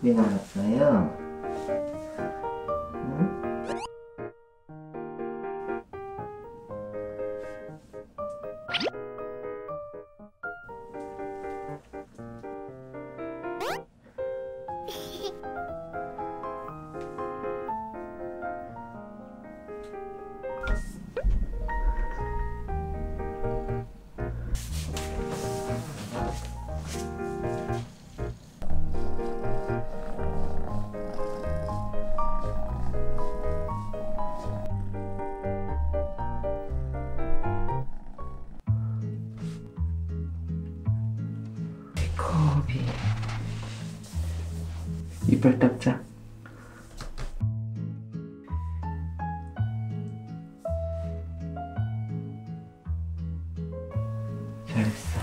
내가 갔어요. 응? 이빨 닦자. 잘했어.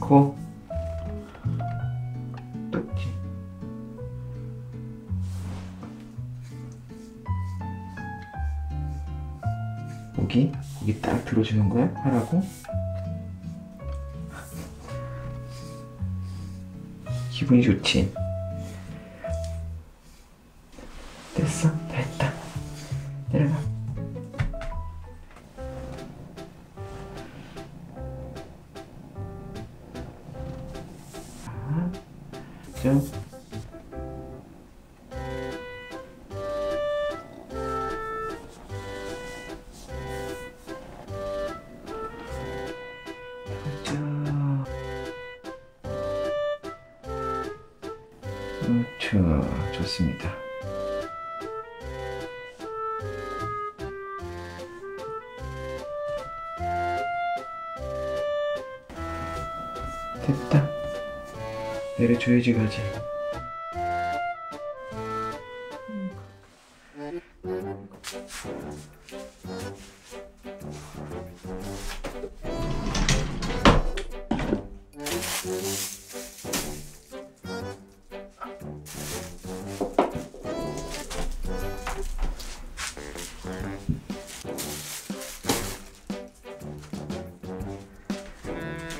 코 닦지. 여기 딱 들어주는 거야? 하라고? 기분이 좋지? 됐어? 다 했다. 내려가. 아, 좀. 그렇죠. 좋습니다. 됐다. 내려줘야지 가지.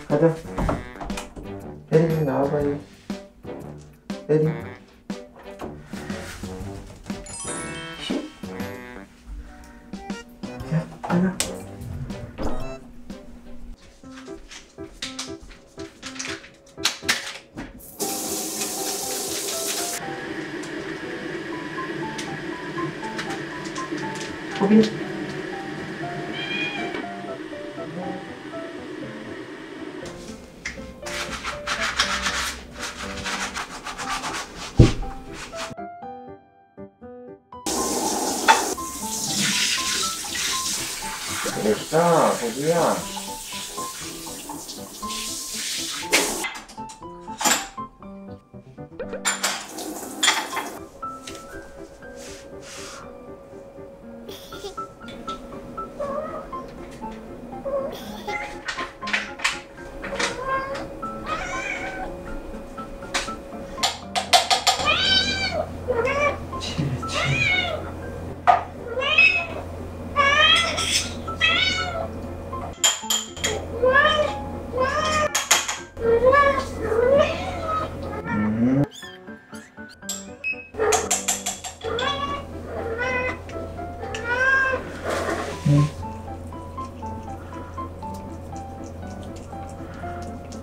가자. 에리 좀 나와봐요. 에리. 자, 가자. 호빈. 됐어, 거기야.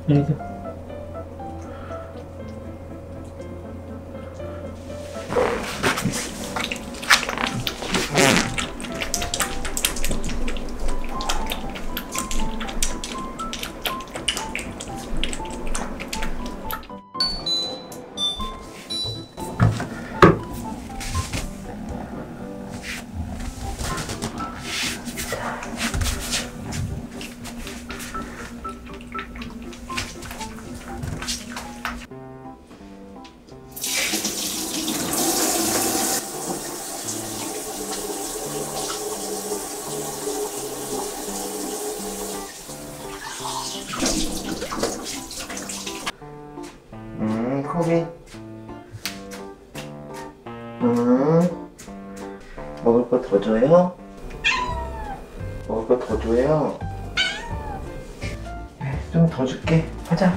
이렇게. 먹을 거 더 줘요? 먹을 거 더 줘요? 좀 더 줄게. 가자.